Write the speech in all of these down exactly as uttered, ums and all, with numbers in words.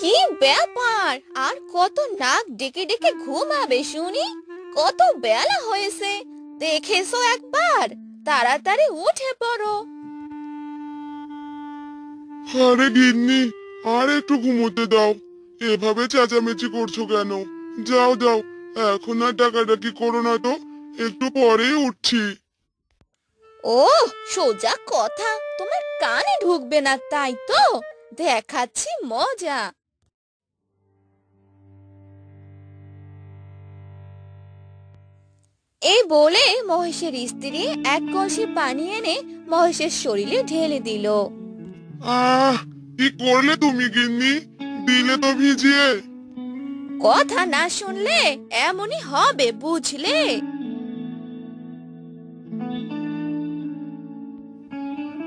কি ব্যাপার, আর কত নাক ডেকে ডেকে ঘুমাবে শুনি? কত বেলা হয়েছে, দেখেছো একবার? তাড়াতাড়ি উঠে পড়ো। আরে গিন্নি, আর একটু ঘুমোতে দাও। এভাবে চেঁচামেচি করছো কেন? যাও যাও, এখন আর ডাকাডাকি করো না, তো একটু পরে উঠছি। ও সোজা কথা, তোমার কানে ঢুকবে না তাই তো? দেখাচ্ছি মজা। এই বলে মহেশের স্ত্রী এক কলসি পানি এনে মহেশের শরীরে ঢেলে দিল। আহ, কি করলে তুমি গিন্নি? দিলে তো ভিজিয়ে। কথা না শুনলে এমনই হবে, বুঝলে?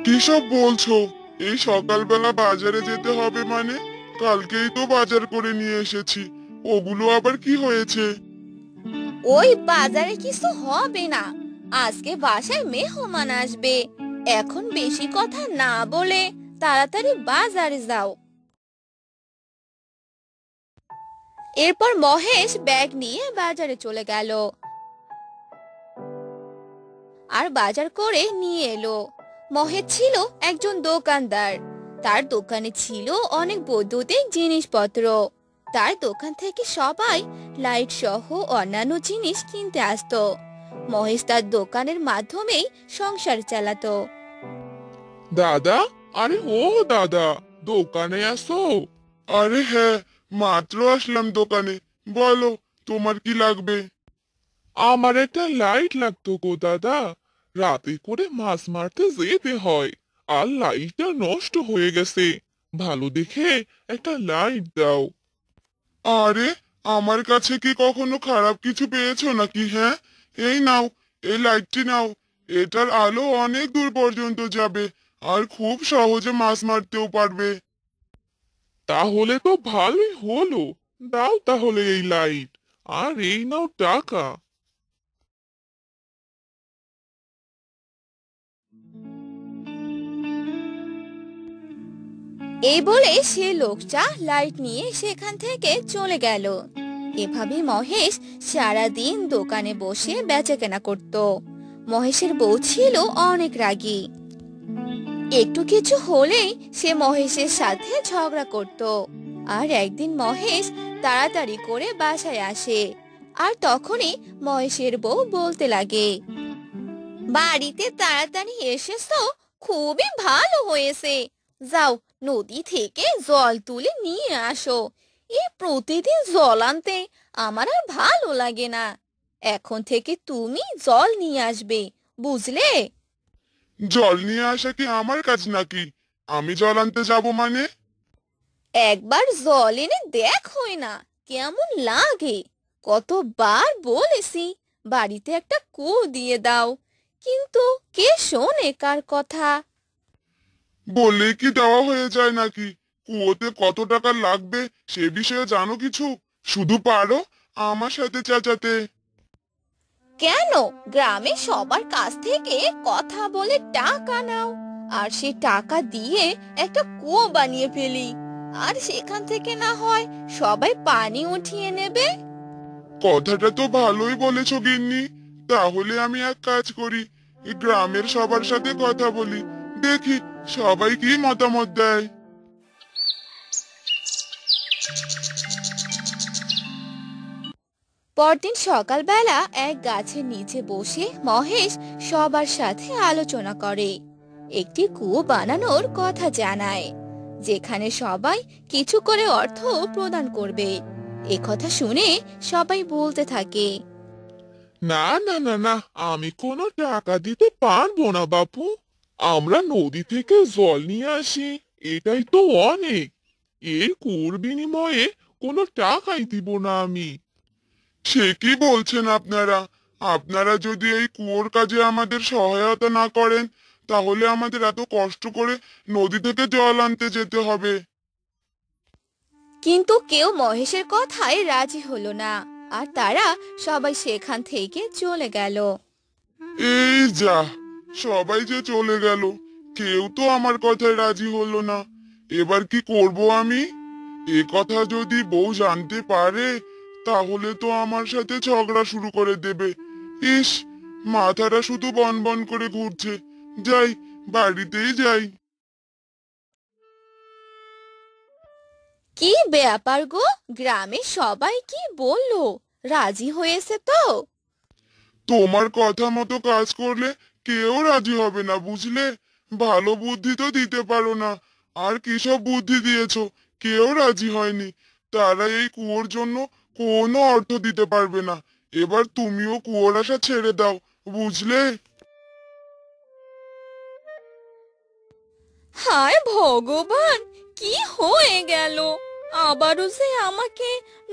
কিসব বলছো? এই সকালবেলা বাজারে যেতে হবে মানে? কালকেই তো বাজার করে নিয়ে এসেছি, ওগুলো আবার কি হয়েছে? ওই বাজারে কিছু হবে না, আজকে বাসায় মেহমান আসবে। এখন বেশি কথা না বলে তাড়াতাড়ি বাজারে যাও। এরপর মহেশ ব্যাগ নিয়ে বাজারে চলে গেল আর বাজার করে নিয়ে এলো। মহেশ ছিল একজন দোকানদার। তার দোকানে ছিল অনেক বৈদ্যুতিক জিনিসপত্র। তার দোকান থেকে সবাই লাইট সহ অন্যান্য জিনিস কিনতে আসতো। মহেশ তার দোকানের মাধ্যমেই সংসার চালাতো। দাদা, আরে ও দাদা, দোকানে আসো? আরে হ্যাঁ, মাত্র আসলাম দোকানে। বলো, তোমার কি লাগবে? আমার একটা লাইট লাগতো গো দাদা। রাতে করে মাছ মারতে যেতে হয়, আর লাইটটা নষ্ট হয়ে গেছে। ভালো দেখে একটা লাইট দাও। আরে, আমার কাছে কি কখনো খারাপ কিছু পেয়েছো নাকি? হ্যাঁ, এই নাও, এই লাইটটি নাও। এটার আলো অনেক দূর পর্যন্ত যাবে, আর খুব সহজে মাছ মারতেও পারবে। তাহলে তো ভালোই হলো, দাও তাহলে এই লাইট, আর এই নাও টাকা। এই বলে সে লোকটা লাইট নিয়ে সেখান থেকে চলে গেল। এভাবে মহেশ সারাদিন দোকানে বসে বেচাকেনা করত। মহেশের বউ ছিল অনেক রাগী। একটু কিছু হলেই সে মহেশের সাথে ঝগড়া করত। আর একদিন মহেশ তাড়াতাড়ি করে বাসায় আসে, আর তখনই মহেশের বউ বলতে লাগে, বাড়িতে তাড়াতাড়ি এসেছো, খুবই ভালো হয়েছে। যাও নদী থেকে জল তুলে নিয়ে আসো। এই প্রতিদিন জল আনতে আমার আর ভালো লাগে না। এখন থেকে তুমি জল নিয়ে আসবে, বুঝলে? জল নিয়ে আসা কি আমার কাজ নাকি? আমি জল আনতে যাব মানে? একবার জল এনে দেখোই না কেমন লাগে। কতবার বলেছি বাড়িতে একটা কুয়ো দিয়ে দাও, কিন্তু কে শোনে কার কথা? বললে কি দেওয়া হয়ে যায় নাকি? কুয়োতে কত টাকা লাগবে সে বিষয়ে জানো কিছু? শুধু পারো আমার সাথে চাচাতে। কেন, গ্রামে সবার কাছ থেকে কথা বলে টাকা নাও, আর সেই টাকা দিয়ে একটা কুয়ো বানিয়ে ফেলি, আর সেখান থেকে না হয় সবাই পানি উঠিয়ে নেবে। কথাটা তো ভালোই বলেছো গিন্নি। তাহলে আমি এক কাজ করি, গ্রামের সবার সাথে কথা বলি, দেখি সবাই কি মতামত দেয়। পরদিন সকালবেলা এক গাছের নিচে বসে মহেশ সবার সাথে আলোচনা করে। একটি কুয়ো বানানোর কথা জানায়, যেখানে সবাই কিছু করে অর্থ প্রদান করবে। এ কথা শুনে সবাই বলতে থাকে, না না না না, আমি কোনো টাকা দিতে পারবো না বাপু। আমরা নদী থেকে জল নিয়ে আসি, এটাই তো অনেক। এর কুয়োর বিনিময়ে কোনো টাকাই দিব না আমি। সে কি বলছেন আপনারা? আপনারা যদি এই কুয়োর কাজে আমাদের সহায়তা না করেন, তাহলে আমাদের এত কষ্ট করে নদী থেকে জল আনতে যেতে হবে। কিন্তু কেউ মহেশের কথায় রাজি হলো না, আর তারা সবাই সেখান থেকে চলে গেল। এই যা, সবাই যে চলে গেল, কেউ তো আমার কথায় রাজি হলো না। এবার কি করব আমি? এ কথা যদি বউ জানতে পারে তাহলে তো আমার সাথে ঝগড়া শুরু করে দেবে। ইস, মাথাটা শুধু বন বন করে ঘুরছে, যাই বাড়িতেই যাই। কি ব্যাপার গো, গ্রামে সবাই কি বললো? রাজি হয়েছে তো? তোমার কথা মতো কাজ করলে কেউ রাজি হবে না, বুঝলে? ভালো বুদ্ধি তো দিতে পারো না, আর কিসব বুদ্ধি দিয়েছো? কেউ রাজি হয়নি। তারা এই কুয়োর জন্য কোনো অর্থ দিতে পারবে না। এবার তুমিও কুয়োর আশা ছেড়ে দাও, বুঝলে? হায় ভগবান, কি হয়ে গেল? আবারও যে আমাকে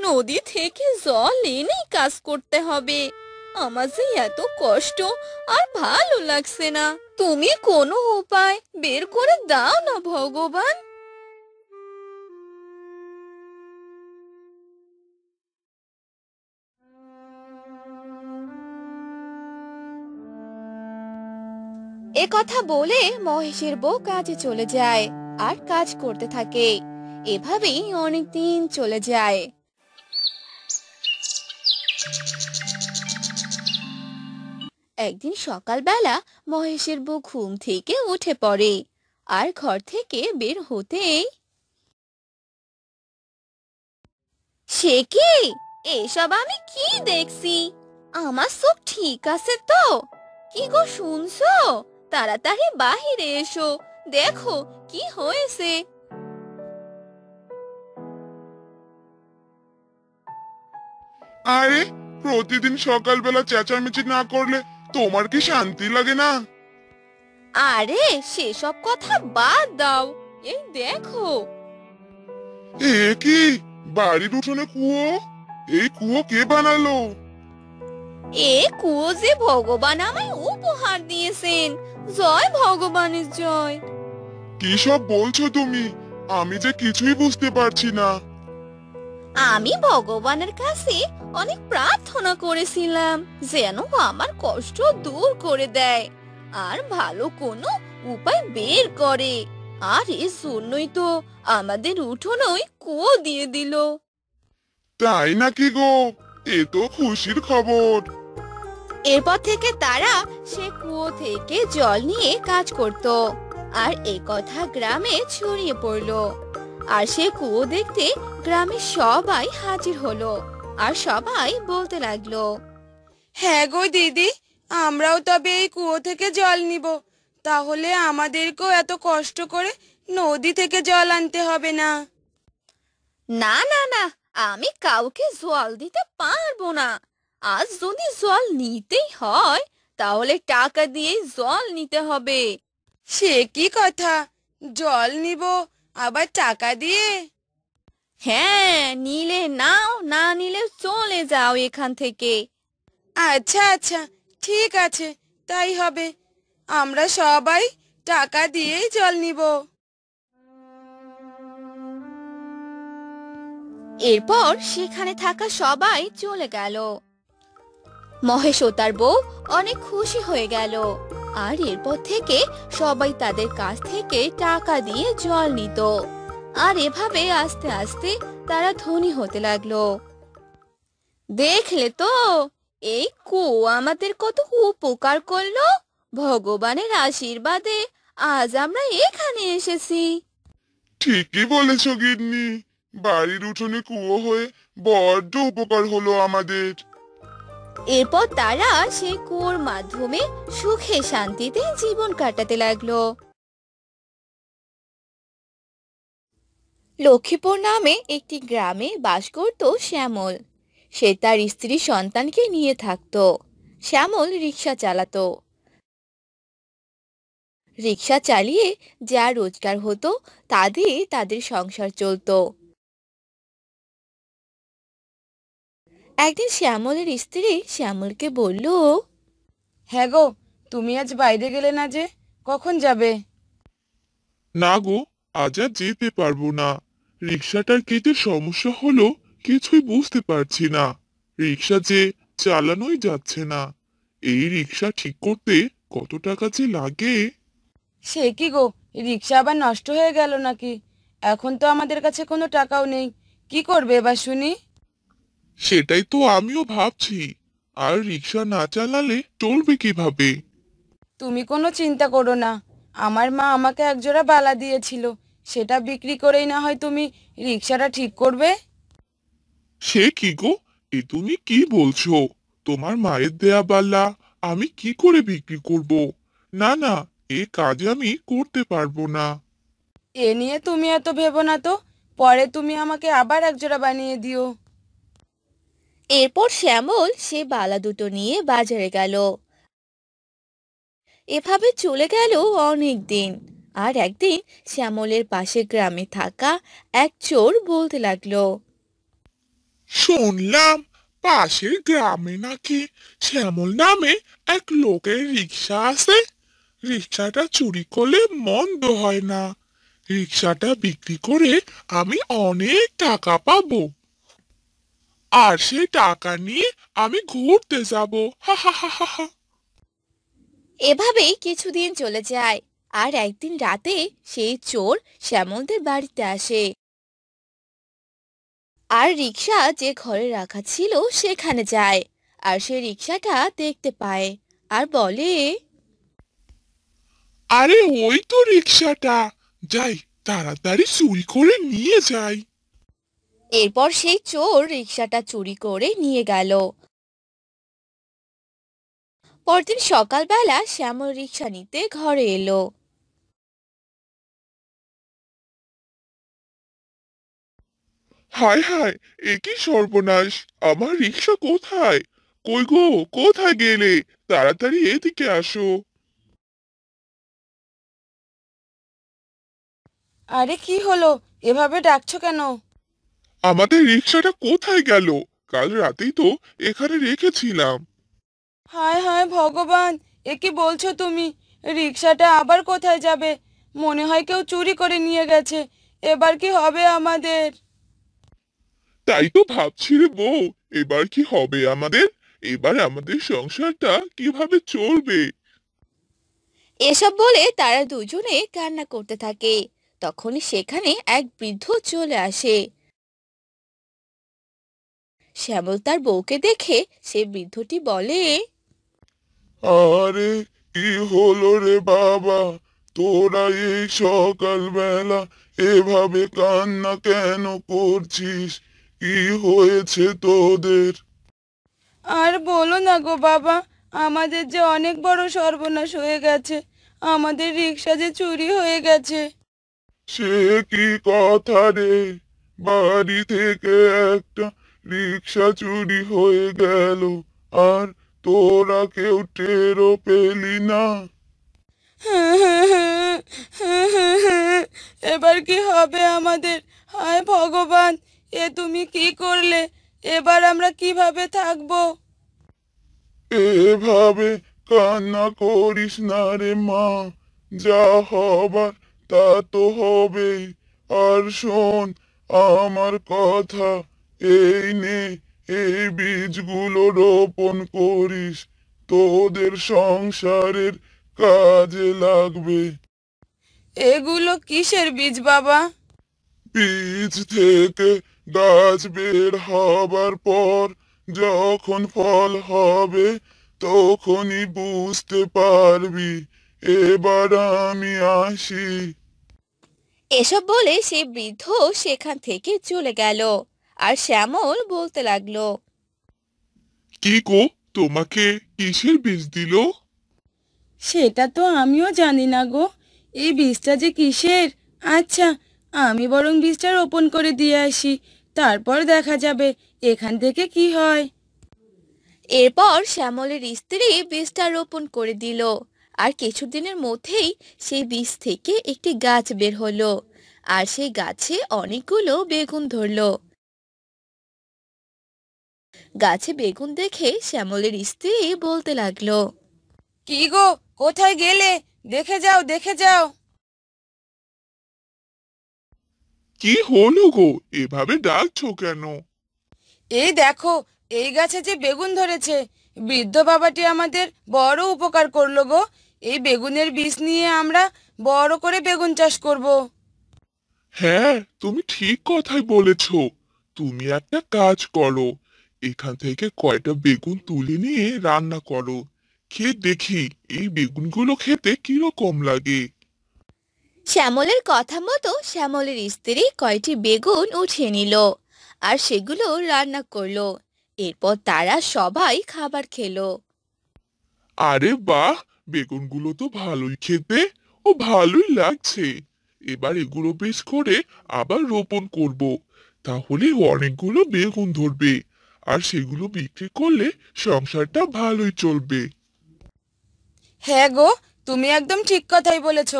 নদী থেকে জল এনে কাজ করতে হবে। আমার যে এত কষ্ট আর ভালো লাগছে না। তুমি কোনো উপায় বের করে দাও না ভগবান। এ কথা বলে মহেশের বউ কাজে চলে যায় আর কাজ করতে থাকে। এভাবেই অনেক দিন চলে যায়। একদিন সকালবেলা মহেশের বউ ঘুম থেকে উঠে পড়ে আর ঘর থেকে বের হতেই সে কি, এসব আমি কি দেখছি? আমার সব ঠিক আছে তো? কি গো শুনছো? তাড়াতাড়ি বাহিরে এসো, দেখো কি হয়েছে। আরে, প্রতিদিন সকালবেলা চেঁচামেচি না করলে তোমার কি শান্তি লাগে না? আরে সেসব কথা বাদ দাও, এই দেখো। এ কি, বাড়ির উঠোনে কুয়ো? এই কুয়ো কে বানালো? এ কুয়ো যে ভগবান আমায় উপহার দিয়েছেন। জয় ভগবানের জয়। কি সব বলছো তুমি? আমি যে কিছুই বুঝতে পারছি না। আমি ভগবানের কাছে অনেক প্রার্থনা করেছিলাম যেন আমার কষ্ট দূর করে দেয় আর ভালো কোনো উপায় বের করে, আর এর জন্যই তো আমাদের উঠোনই কুয়ো দিয়ে দিল। তাই নাকি গো? এ তো খুশির খবর। এরপর থেকে তারা সে কুয়ো থেকে জল নিয়ে কাজ করত আর এ কথা গ্রামে ছড়িয়ে পড়ল। আর সে কুয়ো দেখতে গ্রামের সবাই হাজির হলো আর সবাই বলতে লাগলো, হ্যাঁ গো দিদি, আমরাও তবে এই কুয়ো থেকে জল নিব। তাহলে আমাদেরকেও এত কষ্ট করে নদী থেকে জল আনতে হবে না। না না না, আমি কাউকে জল দিতে পারবো না। আজ যদি জল নিতেই হয় তাহলে টাকা দিয়ে জল নিতে হবে। সে কি কথা, জল নিব আবার টাকা দিয়ে? হ্যাঁ, নিলে নাও, না নিলে চলে যাও এখান থেকে। আচ্ছা আচ্ছা, ঠিক আছে, তাই হবে। আমরা সবাই টাকা দিয়েই জল নিব। এরপর সেখানে থাকা সবাই চলে গেল। মহেশ ও তার বউ অনেক খুশি হয়ে গেল আর এরপর থেকে সবাই তাদের কাছ থেকে টাকা দিয়ে জল নিত আর এভাবে আস্তে আস্তে তারা ধনী হতে লাগলো। দেখলে তো, এই কুয়ো আমাদের কত উপকার করলো। ভগবানের আশীর্বাদে আজ আমরা এখানে এসেছি। ঠিকই বলেছ গিন্নি, বাড়ির উঠোনে কুয়ো হয়ে বড্ড উপকার হলো আমাদের। এরপর তারা সেই কুয়োর মাধ্যমে সুখে শান্তিতে জীবন কাটাতে লাগলো। লক্ষ্মীপুর নামে একটি গ্রামে বাস করত শ্যামল। সে তার স্ত্রী সন্তানকে নিয়ে থাকত। শ্যামল রিক্সা চালাতো। রিক্সা চালিয়ে যা রোজগার হতো তা দিয়ে তাদের সংসার চলত। একদিন শ্যামলের স্ত্রী শ্যামলকে বলল, হ্যাঁ গো, তুমি আজ বাইরে গেলে না যে, কখন যাবে? না গো, আজ আর যেতে পারবো না। রিক্সাটার কেটে সমস্যা হলো, কিছুই বুঝতে পারছি না। রিক্সা যে চালানোই যাচ্ছে না। এই রিক্সা ঠিক করতে কত টাকা যে লাগে। সে কি গো, রিক্সা আবার নষ্ট হয়ে গেল নাকি? এখন তো আমাদের কাছে কোনো টাকাও নেই, কি করবে এবার শুনি? সেটাই তো আমিও ভাবছি, আর রিক্সা না চালালে চলবে কিভাবে? তুমি কোনো চিন্তা করো না, আমার মা আমাকে একজোড়া বালা দিয়েছিল, সেটা বিক্রি করেই না হয় তুমি রিক্সাটা ঠিক করবে। সে কি গো, এ তুমি কি বলছো? তোমার মায়ের দেয়া বালা আমি কি করে বিক্রি করব? না না, এ কাজ আমি করতে পারবো না। এ নিয়ে তুমি এত ভেবো না তো, পরে তুমি আমাকে আবার একজোড়া বানিয়ে দিও। এরপর শ্যামল সে বালা দুটো নিয়ে বাজারে গেল। এভাবে চলে গেল অনেক দিন। আর একদিন শ্যামলের পাশে গ্রামে থাকা এক চোর বলতে লাগলো, শুনলাম পাশের গ্রামে নাকি শ্যামল নামে এক লোকের রিক্সা আছে, রিক্সাটা চুরি করলে মন্দ হয় না, রিক্সাটা বিক্রি করে আমি অনেক টাকা পাবো, আর সেই টাকা নিয়ে আমি ঘুরতে যাব। হা হা হা হা। এভাবেই কিছুদিন চলে যায়। আর একদিন রাতে সেই চোর শ্যামলদের বাড়িতে আসে আর রিক্সা যে ঘরে রাখা ছিল সেখানে যায়, আর সে রিক্সাটা দেখতে পায় আর বলে, আরে ওই তো রিক্সাটা, যাই তাড়াতাড়ি চুরি করে নিয়ে যাই। এরপর সেই চোর রিক্সাটা চুরি করে নিয়ে গেল। পরদিন সকালবেলা শ্যামল রিক্সা নিতে ঘরে এলো। হায় হায়, এ কি সর্বনাশ, আমার রিক্সা কোথায়? কই গো, কোথায় গেলে? তাড়াতাড়ি এদিকে আসো। আরে কি হলো, এভাবে ডাকছো কেন? আমাদের রিক্সাটা কোথায় গেল? কাল রাতেই তো এখানে রেখেছিলাম। হায় হায় ভগবান, এ কি বলছো তুমি? রিক্সাটা আবার কোথায় যাবে? মনে হয় কেউ চুরি করে নিয়ে গেছে। এবার কি হবে আমাদের? তাই তো ভাবছি রে বউ, এবার কি হবে আমাদের? এবার আমাদের সংসারটা কিভাবে চলবে? এসব বলে তারা দুজনে কান্না করতে থাকে। তখনই সেখানে এক বৃদ্ধ চলে আসে। শ্যামল তার বউকে দেখে সে বৃদ্ধটি বলে, আরে কি হলো রে বাবা, তোরা এই সকালবেলা এভাবে কান্না কেন করছিস? কি হয়েছে তোদের? আর বলো না গো বাবা, আমাদের যে অনেক বড় সর্বনাশ হয়ে গেছে, আমাদের রিক্সা যে চুরি হয়ে গেছে। সে কি কথা রে, বাড়ি থেকে একটা রিক্সা চুরি হয়ে গেল আর তোরা কেউ টেরও পেলি না? এবার কি হবে আমাদের? হায় ভগবান, এ তুমি কি করলে? এবার আমরা কিভাবে থাকবো? এভাবে কান্না করিস না রে মা, যা হবার তা তো হবেই। আর শোন আমার কথা, এই নে, এই বীজগুলো রোপণ করিস, তোদের সংসারের কাজে লাগবে। এগুলো কিসের বীজ বাবা? বীজ থেকে গাছ বের হবার পর যখন ফল হবে তখনই বুঝতে পারবি। এবার আমি আসি। এসব বলে সে বৃদ্ধ সেখান থেকে চলে গেল। আর শ্যামল বলতে লাগলো, কি গো, তোমাকে কিসের বীজ দিল? সেটা তো আমিও জানি না গো, এই বীজটা যে কিসের। আচ্ছা, আমি বরং বীজটা রোপণ করে দিয়ে আসি, তারপর দেখা যাবে এখান থেকে কি হয়। এরপর শ্যামলের স্ত্রী বীজটা রোপণ করে দিল। আর কিছুদিনের মধ্যেই সেই বীজ থেকে একটি গাছ বের হলো, আর সেই গাছে অনেকগুলো বেগুন ধরলো। গাছে বেগুন দেখে শ্যামলের স্ত্রী বলতে লাগলো, কি গো, কোথায় গেলে? দেখে যাও, দেখে যাও। কি হলো গো, এভাবে ডাকছো কেন? এই দেখো, এই গাছে যে বেগুন ধরেছে, বৃদ্ধ বাবাটি আমাদের বড় উপকার করলো গো। এই বেগুনের বীজ নিয়ে আমরা বড় করে বেগুন চাষ করব। হ্যাঁ, তুমি ঠিক কথাই বলেছ। তুমি একটা কাজ করো, এখান থেকে কয়টা বেগুন তুলে নিয়ে রান্না করো, খেয়ে দেখি এই বেগুনগুলো খেতে কিরকম লাগে। শ্যামলের কথা মতো শ্যামলের স্ত্রী কয়টি বেগুন উঠিয়ে নিল আর সেগুলো রান্না করলো। এরপর তারা সবাই খাবার খেলো। আরে বাহ, বেগুনগুলো তো ভালোই খেতে ও ভালোই লাগছে। এবার এগুলো বেশ করে আবার রোপণ করব, তাহলে অনেকগুলো বেগুন ধরবে আর সেগুলো বিক্রি করলে সংসারটা ভালোই চলবে। হ্যাঁ গো, তুমি একদম ঠিক কথাই বলেছ।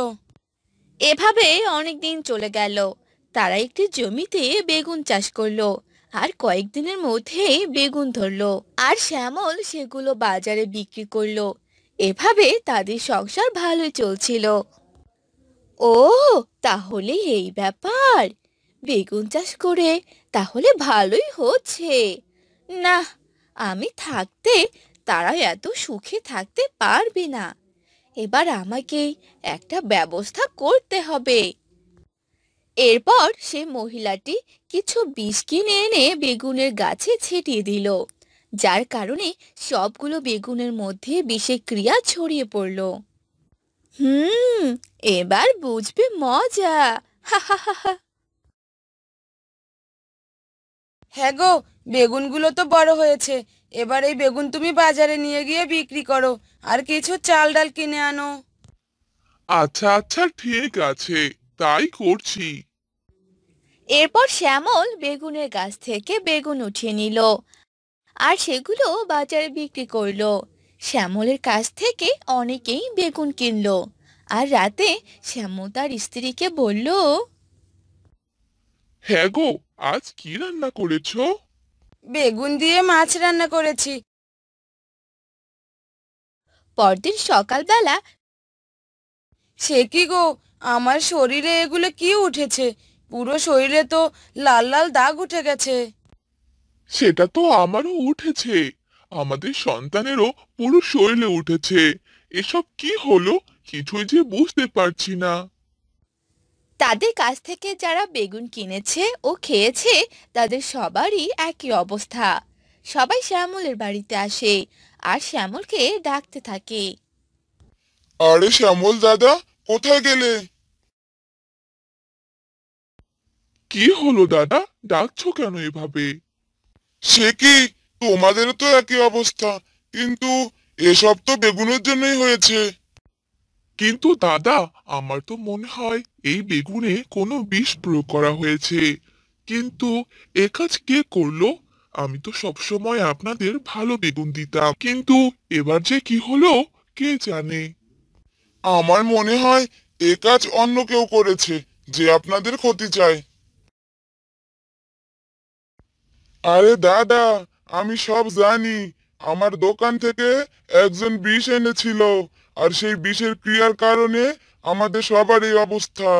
এভাবে অনেক দিন চলে গেল। তারা একটি জমিতে বেগুন চাষ করলো আর কয়েকদিনের মধ্যেই বেগুন ধরলো আর শ্যামল সেগুলো বাজারে বিক্রি করলো। এভাবে তাদের সংসার ভালো চলছিল। ও, তাহলে এই ব্যাপার, বেগুন চাষ করে তাহলে ভালোই হচ্ছে। না, আমি থাকতে তারা এত সুখে থাকতে পারবে না। এবার আমাকে একটা ব্যবস্থা করতে হবে। এরপর সে মহিলাটি কিছু বিষ কিনে এনে বেগুনের গাছে ছিটিয়ে দিল, যার কারণে সবগুলো বেগুনের মধ্যে বিষের ক্রিয়া ছড়িয়ে পড়ল। হুম, এবার বুঝবে মজা। হা হা হা হা। হ্যাঁ গো, বেগুনগুলো তো বড় হয়েছে। এবার এই বেগুন তুমি বাজারে নিয়ে গিয়ে বিক্রি করো, আর কিছু চাল ডাল কিনে আনো। আচ্ছা আচ্ছা, ঠিক আছে, তাই করছি। এরপর শ্যামল বেগুনের গাছ থেকে বেগুন উঠিয়ে নিল আর সেগুলো বাজারে বিক্রি করলো। শ্যামলের কাছ থেকে অনেকেই বেগুন কিনলো আর রাতে শ্যামল তার স্ত্রীকে বলল, হ্যাঁ গো, আজ কি রান্না করেছো? বেগুন দিয়ে মাছ রান্না করেছি। পরদিন সকালবেলা সে কি গো, আমার শরীরে এগুলো কি উঠেছে? পুরো শরীরে তো লাল লাল দাগ উঠে গেছে। সেটা তো আমারও উঠেছে, আমাদের সন্তানেরও পুরো শরীরে উঠেছে। এসব কি হলো, কিছুই যে বুঝতে পারছি না। তাদের কাছ থেকে যারা বেগুন কিনেছে ও খেয়েছে তাদের সবারই একই অবস্থা। সবাই শ্যামলের বাড়িতে আসে আর শ্যামলকে ডাকতে থাকে। আরে শ্যামল দাদা, কোথায় গেলে? কি হলো দাদা, ডাকছো কেন এভাবে? সে কি, তোমাদের তো একই অবস্থা, কিন্তু এসব তো বেগুনের জন্যই হয়েছে। কিন্তু দাদা, আমার তো মনে হয় এই বেগুনে কোনো বিষ প্রয়োগ করা হয়েছে। কিন্তু এ কাজ কে করলো? আমি তো সবসময় আপনাদের ভালো বেগুন দিতাম, কিন্তু এবার যে কি হলো কে জানে। আমার মনে হয় এ কাজ অন্য কেউ করেছে যে আপনাদের ক্ষতি চায়। আরে দাদা, আমি সব জানি। আমার দোকান থেকে একজন বিষ এনেছিল, আর সেই বিষের ক্রিয়ার কারণে আমাদের সবার এই অবস্থা।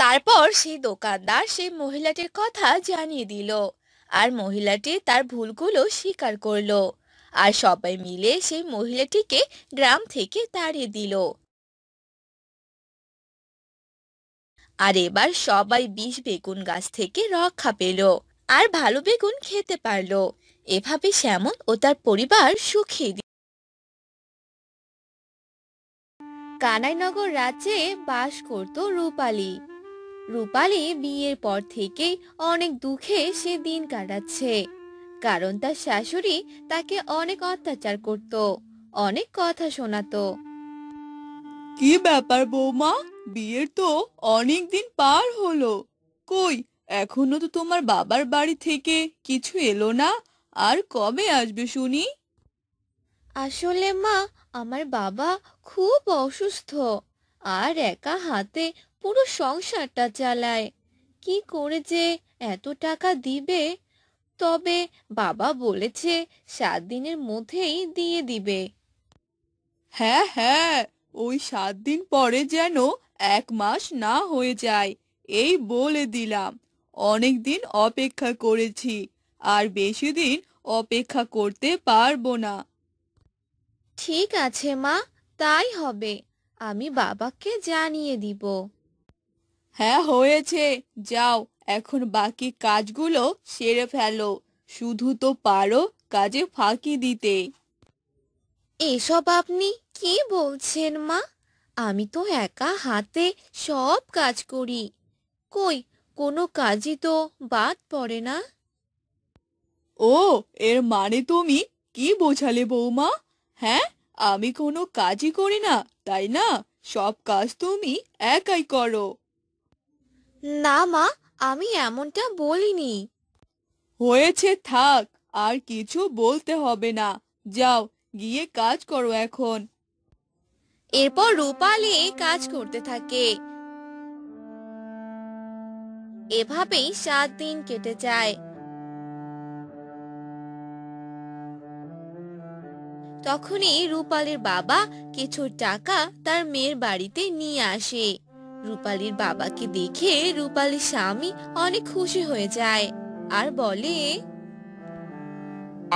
তারপর সেই দোকানদার সেই মহিলাটির কথা জানিয়ে দিল আর মহিলাটি তার ভুলগুলো স্বীকার করলো আর সবাই মিলে সেই মহিলাটিকে গ্রাম থেকে তাড়িয়ে দিল। আর এবার সবাই বিষ বেগুন গাছ থেকে রক্ষা পেল আর ভালো বেগুন খেতে পারলো। এভাবে শ্যামল ও তার পরিবার সুখে দি- কানাইনগর রাজ্যে বাস করত রূপালী। রূপালী বিয়ের পর থেকে অনেক দুঃখে সে দিন কাটাচ্ছে, কারণ তার শাশুড়ি তাকে অনেক অত্যাচার করত, অনেক কথা শোনাতো। কি ব্যাপার বৌমা, বিয়ের তো অনেক দিন পার হলো, কই এখনো তো তোমার বাবার বাড়ি থেকে কিছু এলো না? আর কবে আসবে শুনি? আসলে মা, আমার বাবা খুব অসুস্থ আর একা হাতে পুরো সংসারটা চালায়। কি করে যে এত টাকা দিবে? তবে বাবা বলেছে সাত দিনের মধ্যেই দিয়ে দিবে। হ্যাঁ হ্যাঁ, ওই সাত দিন পরে যেন এক মাস না হয়ে যায়, এই বলে দিলাম। অনেক দিন অপেক্ষা করেছি, আর বেশি দিন অপেক্ষা করতে পারবো না। ঠিক আছে মা, তাই হবে, আমি বাবাকে জানিয়ে দিব। হ্যাঁ, হয়েছে। যাও, এখন বাকি কাজগুলো সেরে ফেলো। শুধু তো পারো কাজে ফাঁকি দিতে। এসব আপনি কি বলছেন মা? আমি তো একা হাতে সব কাজ করি, কই কোনো কাজই তো বাদ পড়ে না। ও, এর মানে তুমি কি বোঝালে বৌমা? হ্যাঁ, আমি কোনো কাজই করি না, তাই না? সব কাজ তুমি একাই করো। না মা, আমি এমনটা বলিনি। হয়েছে, থাক, আর কিছু বলতে হবে না। যাও, গিয়ে কাজ করো এখন। এরপর রূপালী কাজ করতে থাকে। এভাবেই সাত দিন কেটে যায়। তখনই রূপালীর বাবা কিছু টাকা তার মেয়ের বাড়িতে নিয়ে আসে। রূপালীর বাবাকে দেখে রূপালীর স্বামী অনেক খুশি হয়ে যায় আর বলে,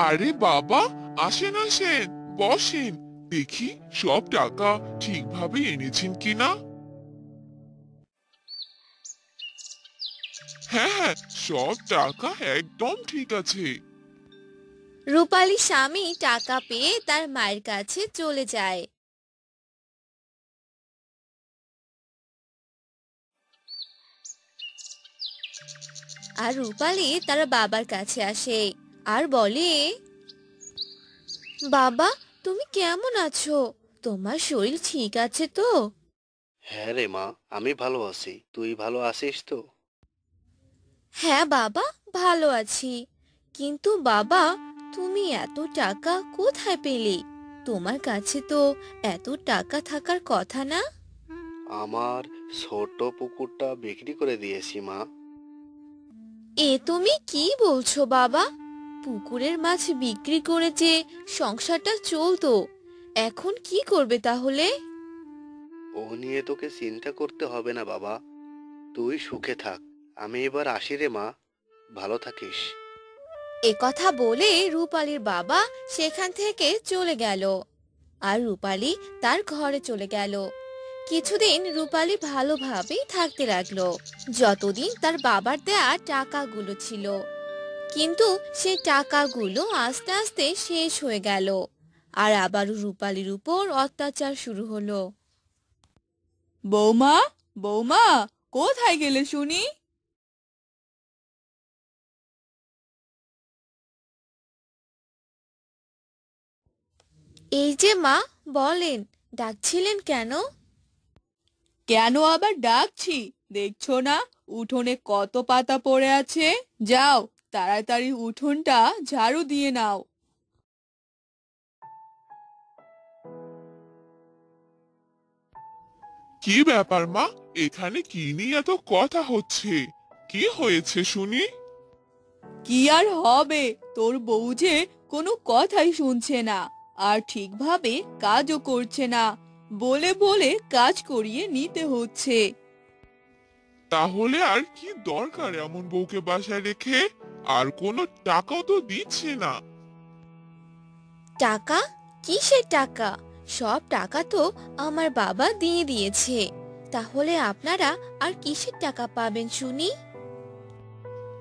আরে বাবা, আসেন আসেন, বসেন, দেখি সব টাকা ঠিকভাবে এনেছেন কিনা। হ্যাঁ হ্যাঁ, সব টাকা একদম ঠিক আছে। রূপালী স্বামী টাকা পেয়ে তার মায়ের কাছে চলে যায়। আর রূপালী তার বাবার কাছে আসে আর বলে, বাবা, তুমি কেমন আছো? তোমার শরীর ঠিক আছে তো? হ্যাঁ রে মা, আমি ভালো আছি। তুই ভালো আছিস তো? হ্যাঁ বাবা, ভালো আছি। কিন্তু বাবা, তুমি এত টাকা কোথায় পেলে? তোমার কাছে তো এত টাকা থাকার কথা না। আমার ছোট পুকুরটা বিক্রি করে দিয়েছি মা। এ তুমি কি বলছো বাবা? পুকুরের মাছ বিক্রি করে যে সংসারটা চলতো, এখন কি করবে তাহলে? ও নিয়ে তোকে চিন্তা করতে হবে না বাবা, তুই সুখে থাক। আমি এবার আসি রে মা, ভালো থাকিস। এ কথা বলে রূপালীর বাবা সেখান থেকে চলে গেল আর রূপালী তার ঘরে চলে গেল। কিছুদিন রূপালী ভালোভাবেই থাকতে লাগলো, যতদিন তার বাবার দেয়া টাকাগুলো ছিল। কিন্তু সেই টাকাগুলো আস্তে আস্তে শেষ হয়ে গেল আর আবার রূপালীর উপর অত্যাচার শুরু হলো। বৌমা, বৌমা, কোথায় গেলে শুনি? এই যে মা, বলেন, ডাকছিলেন কেন? কেন আবার ডাকছি, দেখছো না উঠোনে কত পাতা পড়ে আছে? যাও, তাড়াতাড়ি উঠোনটা ঝাড়ু দিয়ে নাও। কি ব্যাপার মা, এখানে কি নিয়ে এত কথা হচ্ছে? কি হয়েছে শুনি? কি আর হবে, তোর বউ যে কোনো কথাই শুনছে না আর ঠিকভাবে কাজও করছে না, বলে বলে কাজ করিয়ে নিতে হচ্ছে। তাহলে আর কি দরকার এমন বউকে বাসায় রেখে? আর কোনো টাকা তো দিচ্ছে না। টাকা? কিসের টাকা? সব টাকা তো আমার বাবা দিয়ে দিয়েছে, তাহলে আপনারা আর কিসের টাকা পাবেন শুনি?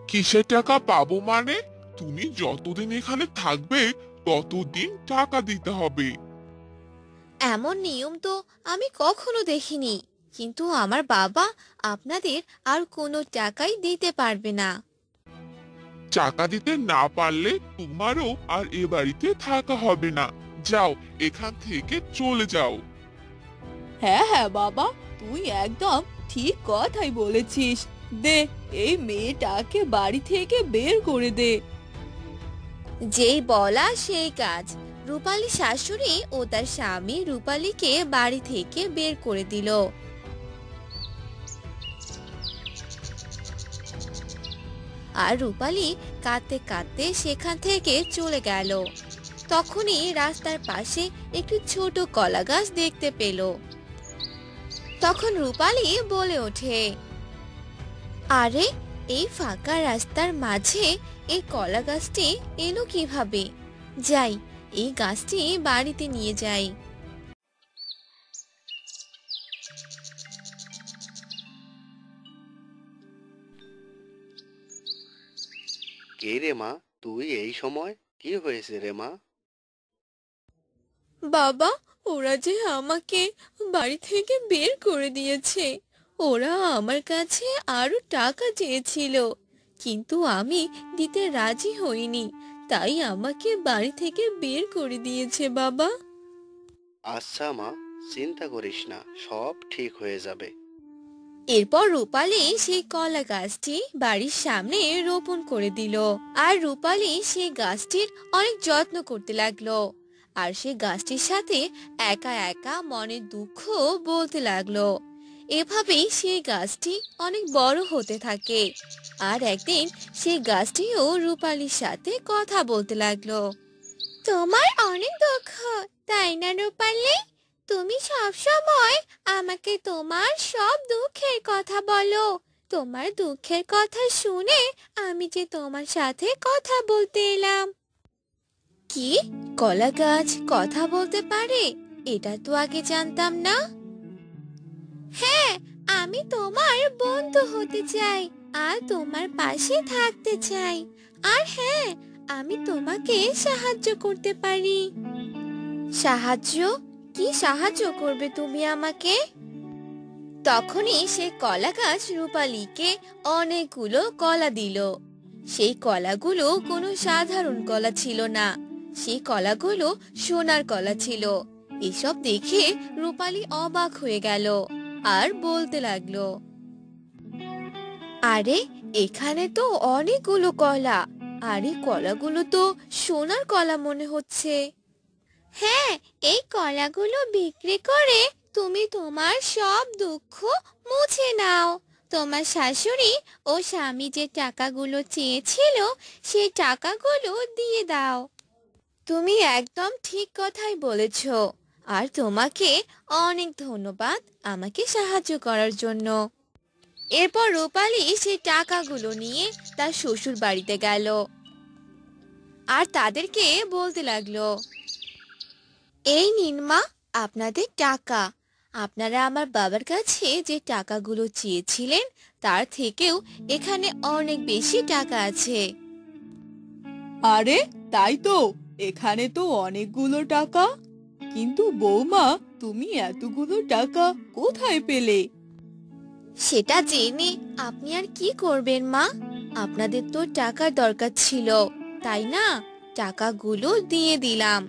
কিসের টাকা পাবো মানে? তুমি যতদিন এখানে থাকবে ততদিন টাকা দিতে হবে। এমন নিয়ম তো আমি কখনো দেখিনি, কিন্তু আমার বাবা আপনাদের আর কোনো টাকাই দিতে পারবে না। টাকা দিতে না পারলে তোমারও আর এ বাড়িতে থাকা হবে না। যাও, এখান থেকে চলে যাও। হ্যাঁ হ্যাঁ বাবা, তুই একদম ঠিক কথাই বলেছিস। দে, এই মেয়েটাকে বাড়ি থেকে বের করে দে। যেই বলা সেই কাজ। রূপালী শাশুড়ি ও তার স্বামী রূপালীকে বাড়ি থেকে বের করে দিল। আর রূপালী কাঁদতে কাঁদতে সেখান থেকে চলে গেল। তখনই রাস্তার পাশে একটি ছোট কলা গাছ দেখতে পেল। তখন রূপালী বলে ওঠে, আরে, এই ফাঁকা রাস্তার মাঝে এই কলা গাছটি এলো কিভাবে? যাই, এই গাছটি বাড়িতে নিয়ে যাই। কে রে মা, তুই এই সময়? কি হয়েছে রে মা? বাবা, ওরা যে আমাকে বাড়ি থেকে বের করে দিয়েছে। ওরা আমার কাছে আরো টাকা চেয়েছিল, কিন্তু আমি দিতে রাজি হইনি, তাই আমাকে বাড়ি থেকে বের করে দিয়েছে বাবা। আচ্ছা মা, চিন্তা করিস না, সব ঠিক হয়ে যাবে। এরপর রূপালী সেই কলা গাছটি বাড়ির সামনে রোপণ করে দিল। আর রূপালী সেই গাছটির অনেক যত্ন করতে লাগলো, আর সেই গাছটির সাথে একা একা মনের দুঃখ বলতে লাগলো। এভাবেই সেই গাছটি অনেক বড় হতে থাকে। আর একদিন সেই গাছটিও রূপালীর সাথে কথা বলতে লাগলো। তোমার অনেক দুঃখ, তাই না রূপালী? তুমি সব সময় আমাকে তোমার সব দুঃখের কথা বলো। তোমার দুঃখের কথা শুনে আমি যে তোমার সাথে কথা বলতে এলাম। কি, কলা গাছ কথা বলতে পারে? এটা তো আগে জানতাম না। হ্যাঁ, আমি তোমার বন্ধু হতে চাই আর তোমার পাশে থাকতে চাই। আর হ্যাঁ, আমি তোমাকে সাহায্য করতে পারি। সাহায্য? কি সাহায্য করবে তুমি আমাকে? তখনই সে কলা গাছ রূপালীকে অনেকগুলো কলা দিল। সেই কলাগুলো কোনো সাধারণ কলা ছিল না, সেই কলাগুলো সোনার কলা ছিল। এসব দেখে রূপালী অবাক হয়ে গেল আর বলতে লাগলো, আরে এখানে তো অনেকগুলো কলা, আর এই কলাগুলো তো সোনার কলা মনে হচ্ছে। হ্যাঁ, এই কলাগুলো বিক্রি করে তুমি তোমার সব দুঃখ মুছে নাও। তোমার শাশুড়ি ও স্বামী যে টাকাগুলো চেয়েছিল, সেই টাকাগুলো দিয়ে দাও। তুমি একদম ঠিক কথাই বলেছ, আর তোমাকে অনেক ধন্যবাদ আমাকে সাহায্য করার জন্য। এরপর রূপালী সেই টাকাগুলো নিয়ে তার শ্বশুর বাড়িতে গেল আর তাদেরকে বলতে লাগলো, এই নিন মা আপনাদের টাকা। আপনারা আমার বাবার কাছে যে টাকাগুলো চেয়েছিলেন, তার থেকেও এখানে অনেক বেশি টাকা আছে। আরে তাই তো, এখানে তো অনেকগুলো টাকা। কিন্তু বৌমা, তুমি এতগুলো টাকা কোথায় পেলে? সেটা জেনে আপনি আর কি করবেন মা? আপনাদের তো টাকার দরকার ছিল, তাই না? টাকাগুলো দিয়ে দিলাম,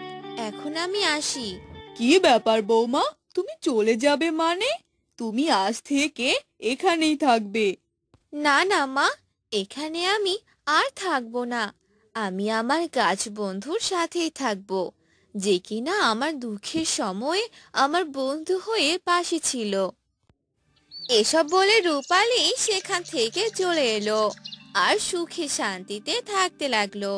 এখন আমি আসি। কি ব্যাপার বৌমা, তুমি চলে যাবে মানে? তুমি আজ থেকে এখানেই থাকবে। না না মা, এখানে আমি আর থাকবো না। আমি আমার গাছ বন্ধুর সাথেই থাকবো, যে কিনা আমার দুঃখের সময় আমার বন্ধু হয়ে পাশে ছিল। এসব বলে রূপালী সেখান থেকে চলে এলো আর সুখে শান্তিতে থাকতে লাগলো।